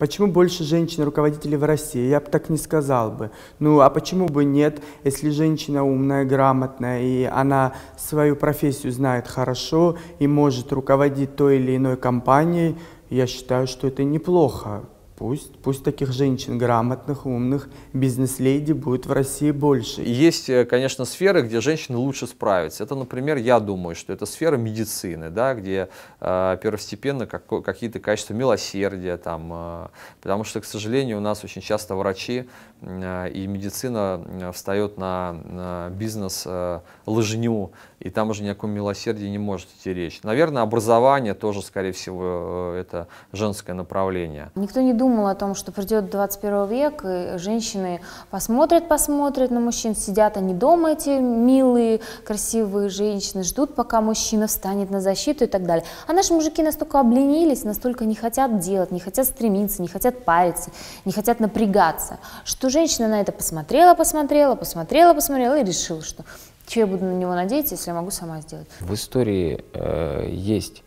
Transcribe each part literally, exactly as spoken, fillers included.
Почему больше женщин-руководителей в России? Я бы так не сказал бы. Ну, а почему бы нет, если женщина умная, грамотная, и она свою профессию знает хорошо и может руководить той или иной компанией, я считаю, что это неплохо. Пусть, пусть таких женщин грамотных, умных, бизнес-леди будет в России больше. Есть, конечно, сферы, где женщины лучше справятся. Это, например, я думаю, что это сфера медицины, да, где э, первостепенно как, какие-то качества милосердия. Там, э, потому что, к сожалению, у нас очень часто врачи э, и медицина встает на, на бизнес-лыжню, э, и там уже ни о каком милосердии не может идти речь. Наверное, образование тоже, скорее всего, э, это женское направление. Никто не думает о том, что придет двадцать первый век, и женщины посмотрят, посмотрят на мужчин, сидят они дома, эти милые, красивые женщины, ждут, пока мужчина встанет на защиту и так далее. А наши мужики настолько обленились, настолько не хотят делать, не хотят стремиться, не хотят париться, не хотят напрягаться, что женщина на это посмотрела, посмотрела, посмотрела, посмотрела и решила, что чего я буду на него надеяться, если я могу сама сделать. В истории э, есть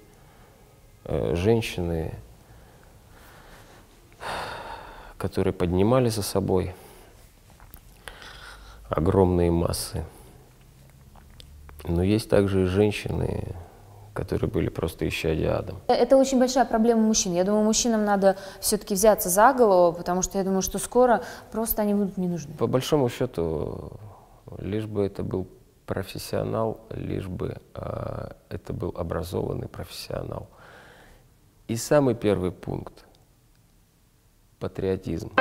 э, женщины, которые поднимали за собой огромные массы. Но есть также и женщины, которые были просто исчадия ада. Это очень большая проблема мужчин. Я думаю, мужчинам надо все-таки взяться за голову, потому что я думаю, что скоро просто они будут не нужны. По большому счету, лишь бы это был профессионал, лишь бы э, это был образованный профессионал. И самый первый пункт — патриотизм.